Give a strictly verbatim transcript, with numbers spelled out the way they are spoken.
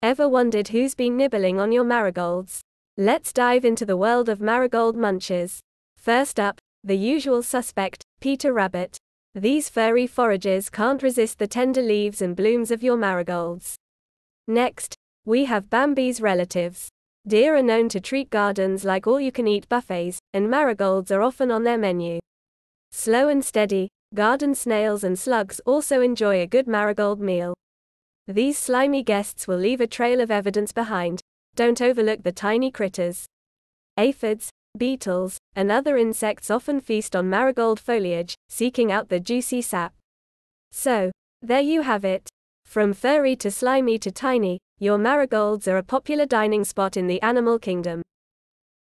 Ever wondered who's been nibbling on your marigolds? Let's dive into the world of marigold munchers. First up, the usual suspect, Peter Rabbit. These furry foragers can't resist the tender leaves and blooms of your marigolds. Next, we have Bambi's relatives. Deer are known to treat gardens like all-you-can-eat buffets, and marigolds are often on their menu. Slow and steady, garden snails and slugs also enjoy a good marigold meal. These slimy guests will leave a trail of evidence behind. Don't overlook the tiny critters. Aphids, beetles, and other insects often feast on marigold foliage, seeking out the juicy sap. So, there you have it. From furry to slimy to tiny, your marigolds are a popular dining spot in the animal kingdom.